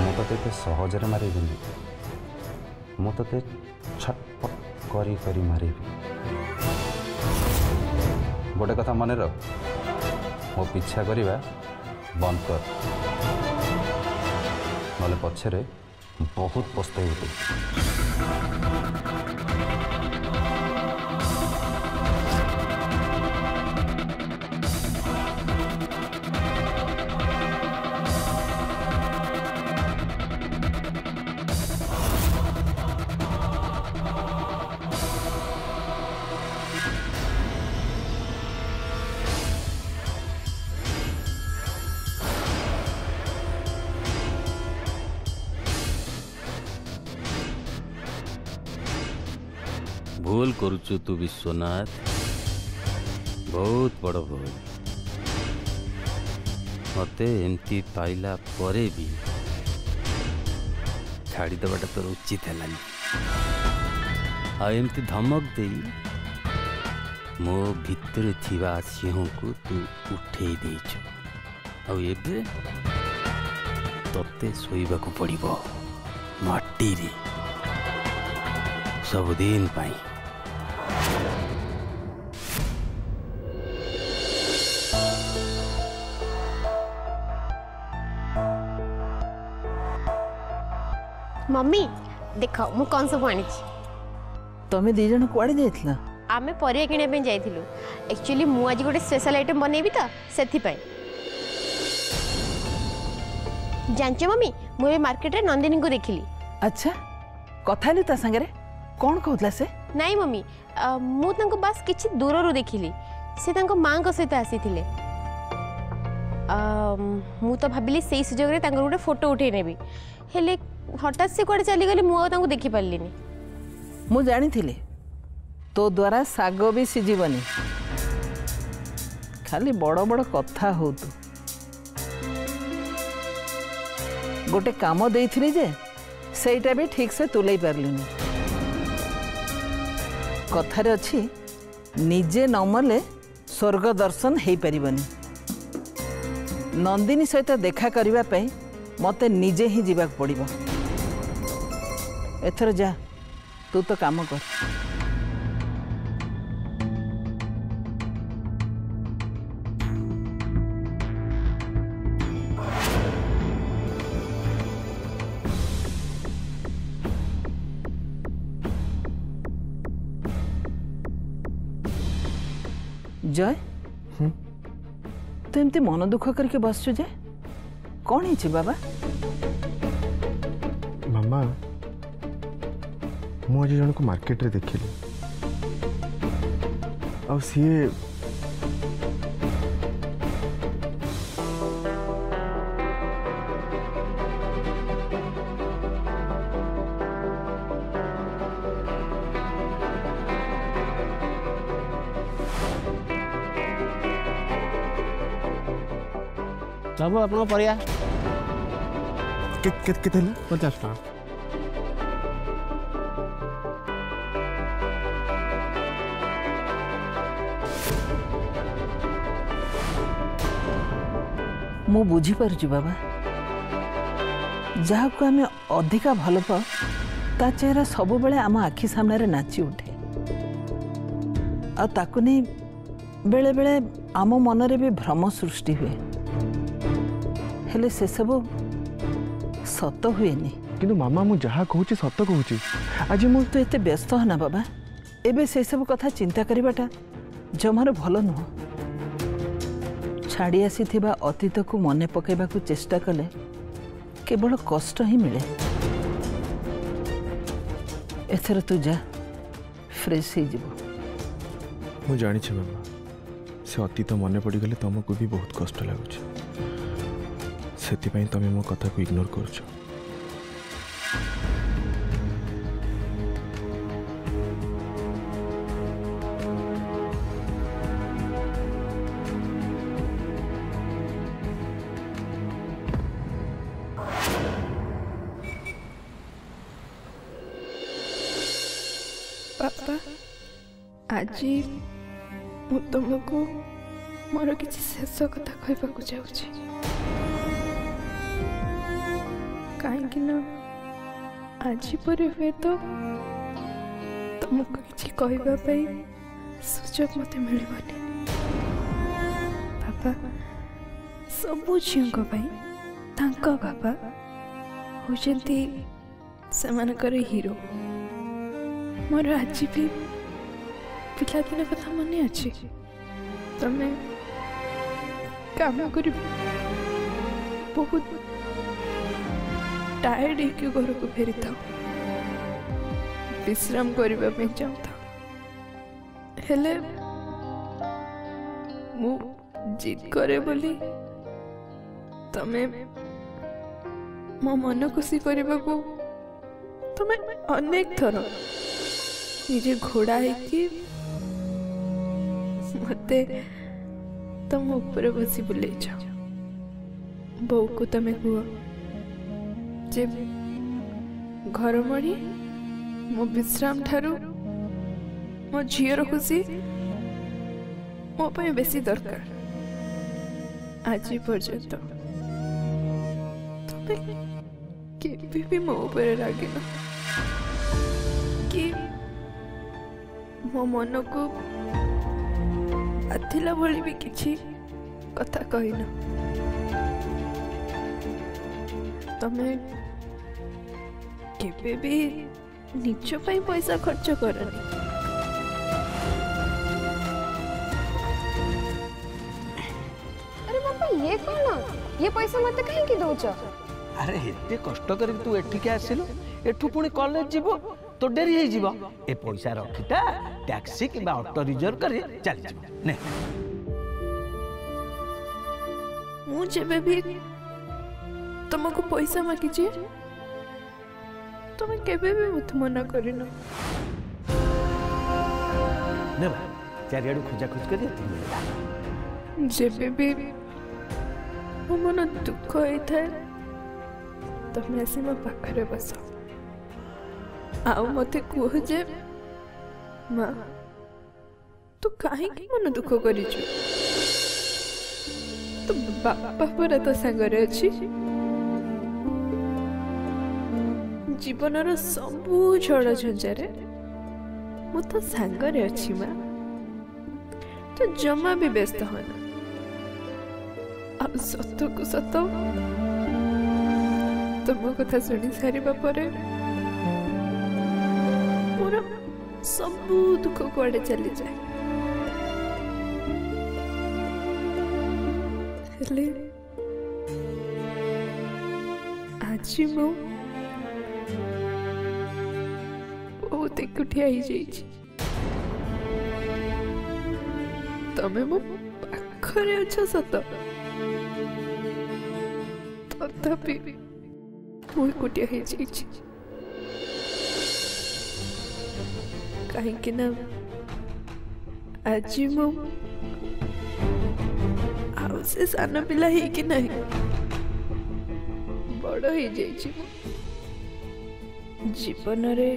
मुझे तो सहजरे मारे मुझे छटपट कर मारे गोटे कथा मन रख मो पीछा करवा बंद कर ना पक्षरे बहुत पछताइबु। भूल करुचु तू विश्वनाथ, बहुत बड़ भूल। मत एमती पाइला परे भी छाड़देवाटा तोर उचित है। आमती धमक दे मो भितर थिवा सिंह को तू उठे दे तत्ते सोइबाकु पड़िबो माटी रे सबुदिन पाई। मम्मी देख मु कौन सब आनी तुम्हें दी जन कुआडे जाइतला आमे परिया किने पे जाइतिलु। एक्चुअली मु आज गोटे स्पेशल आइटम बनेबी त सेथि पाई जानचे मम्मी मु ए मार्केट रे नंदिनी को देखिली। अच्छा कथा लु ता संगे रे कौन कहतला से? नहीं मम्मी मु तांको बस किछि दूर रु देखिली से तांको मां को सहित आसी थिले। मु तो भाबिली सेही सुजोग रे तांको गोटे फोटो उठै नेबी हेले हटात से कड़े चली गली मुझे देखी पार्लिनी। मु जानी थिले तो द्वारा साग भी सीझीवनी खाली बड़ बड़ कथा हो तू गोटे काम दे जे सेटा भी ठीक से तुले पार्लिनी। कथार अच्छी निजे नमले स्वर्ग दर्शन हो पारबनी। नंदिनी सहित देखा करने मत निजे ही जीवाक पड़िबो। एथर जा तू तो काम कर। जय तू एमती मन दुख करके बसचु जे कौन है बाबा? मामा मुझे जन को मार्केट रे देखिली और सीए सब अपना परिया कितने 50 टका। मु बुझी पार्छु बाबा जहाँ को आम अधिका भल पा ता चेहरा सब बेले आम आखि सामने नाची उठे ताकु नहीं बेले बेले आम मन रे भी भ्रम सृष्टि हुए हेले से सब सत हुए नी। किंतु मामा मु जहाँ कहूँ सत कहूँ आज मु तो एते व्यस्त होना बाबा एबे से सब कथा चिंता करवाटा जमार भल नुह। छाड़ी आसी थिबा अतीत को मन पकैबाकू चेष्टा कले केवल कष्ट ही मिले। एथर तू जा फ्रेश हो जीव। मु जानी छी मामा से अतीत मन पड़ी गले तुमको भी बहुत कष्ट लागुछ सेति पई तुम मो कथा को इग्नोर करछ। पापा आज मु तुमको मोर किसी शेष कथा कहवाक चाहूँ कहीं ना आज पर हुए तो तुमको किसी कहवाई सुजोग मत मिल बाबा सब झीलों बाबा होती से हीरो मोर आज भी पिलादिन कथा मन अच्छे तुम्हें काम कर बहुत टायर्ड हो घर को फेरी था विश्राम करने चाहता हेले मु जिद करे बोली तमें मो मन खुशी करने को तुम्हें अनेक थर निजे घोड़ा है कि मत तुम ऊपर बसी बुले जाओ बो को तमें कह जे घर मड़ी मो विश्राम ठारू मो झीर खुशी मो पे बेसी दरकार आज पर्यंत तुम्हें भी मो ऊपर रागिन कि मो मन को आथिला भली भी किसी कथा कहना तमें केबे भी निज पाई पैसा खर्च करनी अरे बापा ये कौन ये पैसा मत कहीं की दोच अरे इतने कष्ट कर तू एठी के आसिलु एठू पुणी कॉलेज जीवो तो डेरी हे जीवो ए पैसा रखिता टैक्सी किबा ऑटो रिजर्व करे चल जीवो ने मु जेबे भी तुमको पैसा मांगी तुम्हें केबे भी मत मना करना चारियाड़ खोजा खोज कर जेबे भी मो मन दुख होता है तुम्हें आसी मो पाखे बस आउ मते कह जे माँ तू कहीं मन दुख कर तो बापा पर तो सांगरे अच्छी जीवन सबू झड़ झंझारे मु तो सांगरे अच्छी माँ तो जमा भी व्यस्त होना अब सत को सत तुम कथा शुणी सारे मोर सबू दुख कुआड़े चली जाए आज मो बहुत एकुटिया तमें मो पाखरे अच्छा सत तथापि एकुटिया कहीं ना आज मो आउ से सान पिला है कि नहीं बड़ हो जीवन रे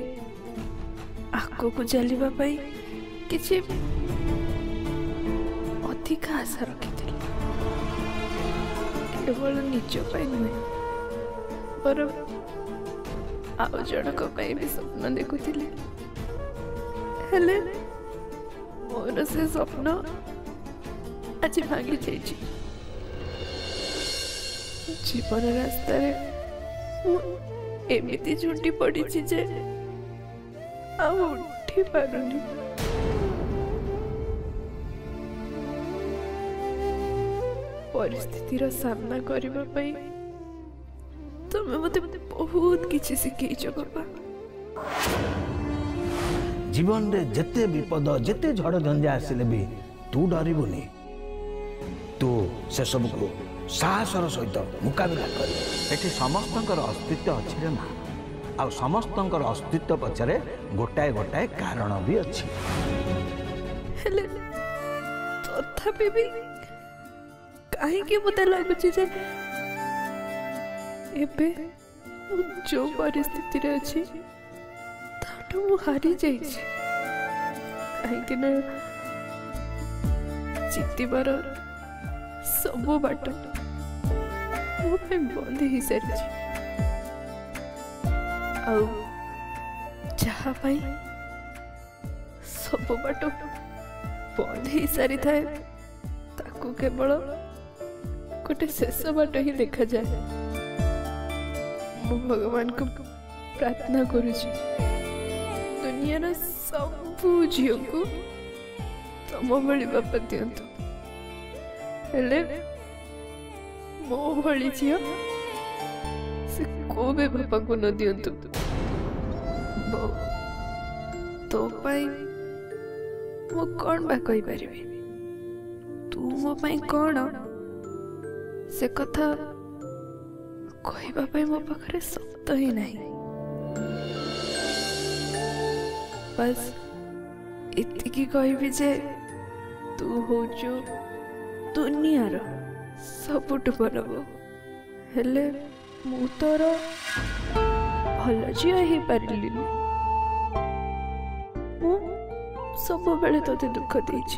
आग को चलने कि अधिक आशा रखी केवल निज नुहे पर आउ जनक भी स्वप्न देखुले मोर से स्वप्न आज भांगी जा जीवन रास्ता एमती झुंटी पड़ी जे उठी पारुनी परिस्थितिर सामना करबा पई तमे मते बहुत किछि सिखैछ बाबा जीवन रे जते विपद जते झड़ झंझा आसिले भी तू डरिबुनी तू से सब को साहसर सहित मुकाबला करिबे एठी समस्तकर अस्तित्व अछि रे मा आ समस्तंकर अस्तित्व पचरे गोटाए गोटाए कारण भी अच्छी तथापि भी कहीं मत लगुच जो परिस्थिति अच्छी हारी जाइए कहीं जीतबार सब बाट मो बंद हो सारी आउ जहाँ पाई सब बाट बंद हो सारी थाए ताकू केवल गोटे शेष बाट ही देखा जाए। मु भगवान को प्रार्थना करुच दुनिया सबू झील को तम भली बापा दिंतु मो भली झी से को भी बापा को न दिंतु तो मो कौन बा कही पारि तू मो कौन से कथा कहवाई मो पाखे शब्द ही ना बस इतकी कहबी जे तू हूँ दुनियार सबुठ बड़ हेले मु तोर भल झी ही पारिली सब बेले तोते दुख देछि।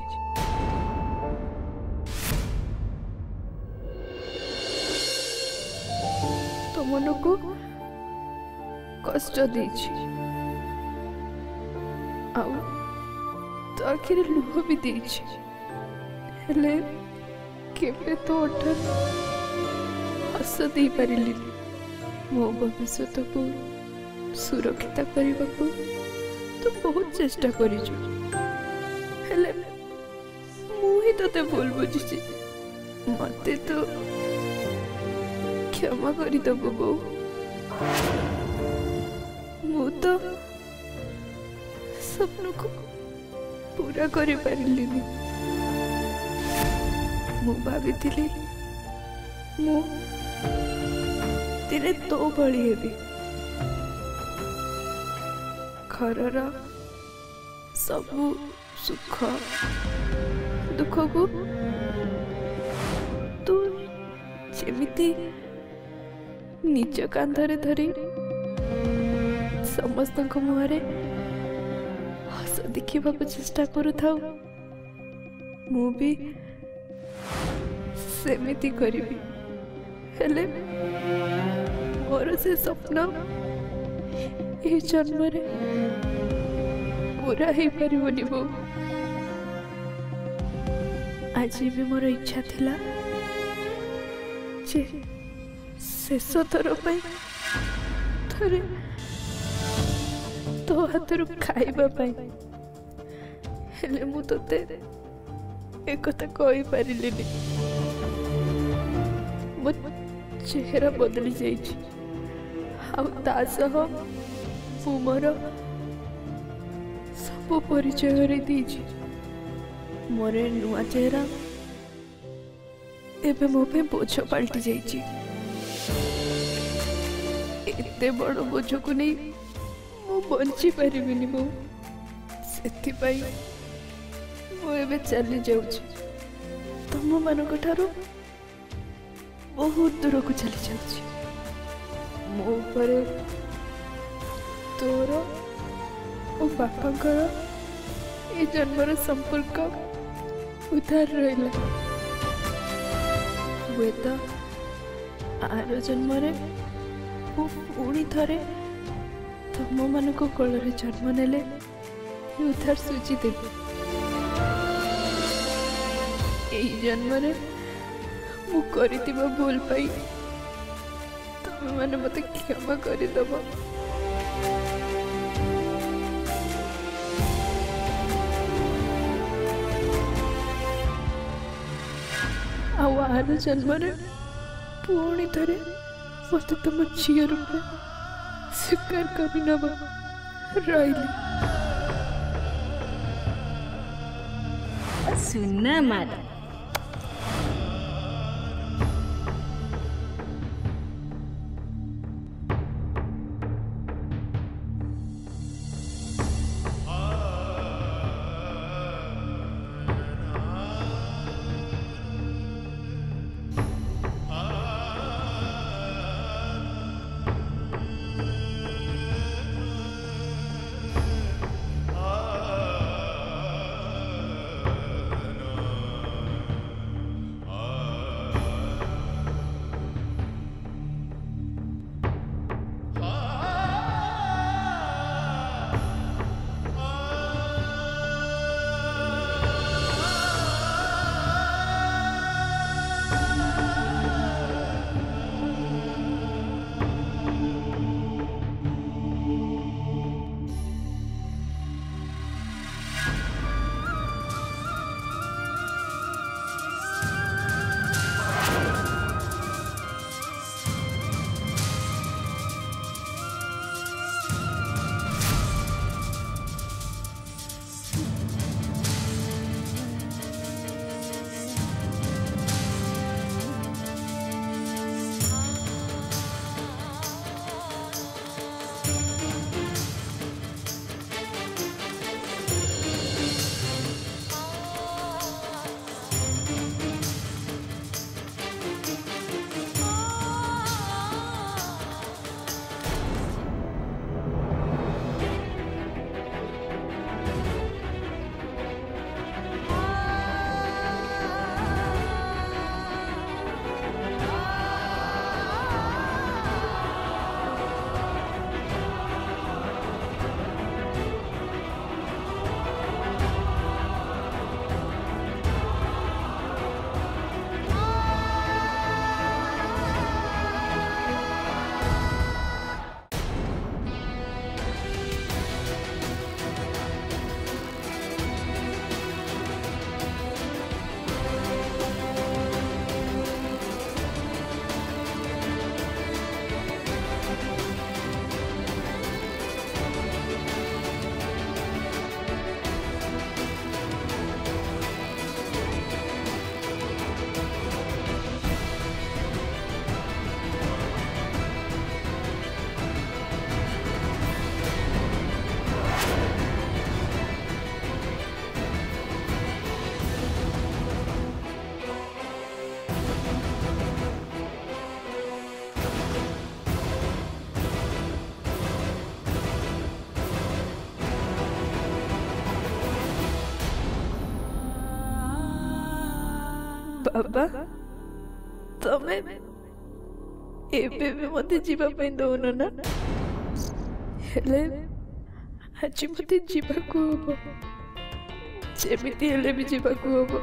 तो मन को कष्ट देछि आउ तो आखिर लुह भी देछि हेले केबे तो उठन हस दे पारिली मो भविष्यत को सुरक्षित करबा को तो बहुत चेष्टा करिछु हेले मु ही तोते भूल बुझिछि मते तो क्षमा करि दो बबू मु तो सपनों को पूरा करि पारिलिनी मु भावितिली मु तेरे तो भली हेबी खरर सबू सुख दुख को तू जेमिति निज कांधरे धरी समस्त मुहरे हस देखा को चेष्टा करूँ मु भी सेमिति करी हेले मोर से स्वप्न ये जन्म पूरा ही पारिबनी बो। आज भी मोर इच्छा थिला जे शेष थर पाई थोड़े तो हाथ खाइबा पाई हेले मु तोते एक कथा कहि पारिलिनी मो चेहरा बदली जाइछि आउ ता सह मु मोर वो परिचय दीजिए मोर नुआ चेहरा एवं मो बोझ पलटि जाते बड़ बोझ को नहीं मु बची पारि मो से मुझे चली जाम मान बहुत दूर को चली जाऊपर तोर और बापा ये जन्मर संपर्क उधार रहा हे तो आर जन्म पुणी थे तुम मान को कोल जन्म ने उधार सूझीदेवी जन्म मुझे भूल पाई तुम मैंने मत क्षमा करदेव आर जन्म पुणी थे मत तुम झी रूप स्वीकार कर सुना मारा बाबा तमे एबे भी मते जीवा पे दोनो ना हेले आज मते जीवा को हो जेमिति हेले भी जीवा को हो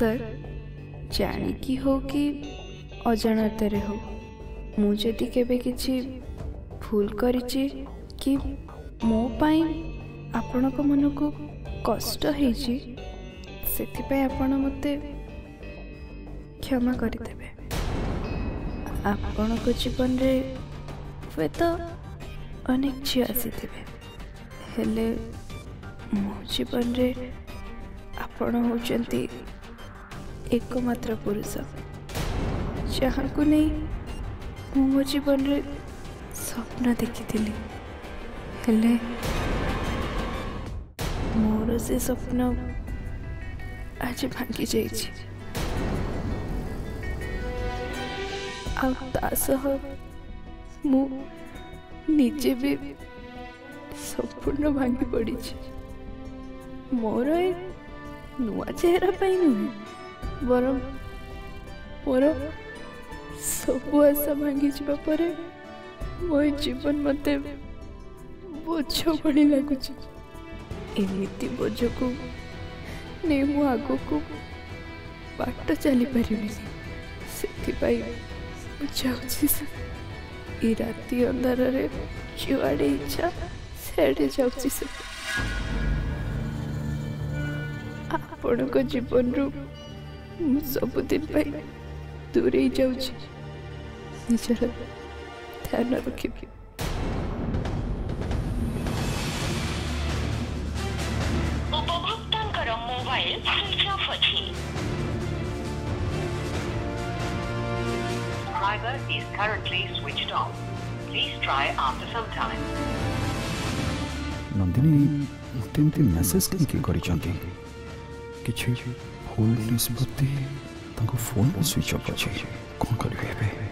सर जानिकी हो कि अजाणत हो मुझे केबे किछि भूल करिछि कि मो पाई आपण को मन को कष्ट हेछि सेति पे आपण मते क्षमा करि देबे। आपण को जीवन रे हुए तो अनेक झी आसीथिबे हेले मो जीवन रे आपण होचंती एकमात्र पुरुष जहाँ को नहीं मो जीवन रे स्वप्न देखी हेले मोर से स्वप्न आज भांगी जा निजे भी संपूर्ण भांगी पड़ी मोर ए नुआ चेहरा पाई नुहे बर मोर सब आशा भांगी जावापर मो जीवन मते बोझ भाई लगुच एमती बोझ को नहीं मु आग को बाट चली पार से ये राति अंधार जुआड़े इच्छा सैडे आपण को जीवन रू सबुदिन दूरे जाऊर ध्यान रख नंदिनी मुझे मेसेज कहीं फोन स्विच अफ अच्छे कौन करेंगे।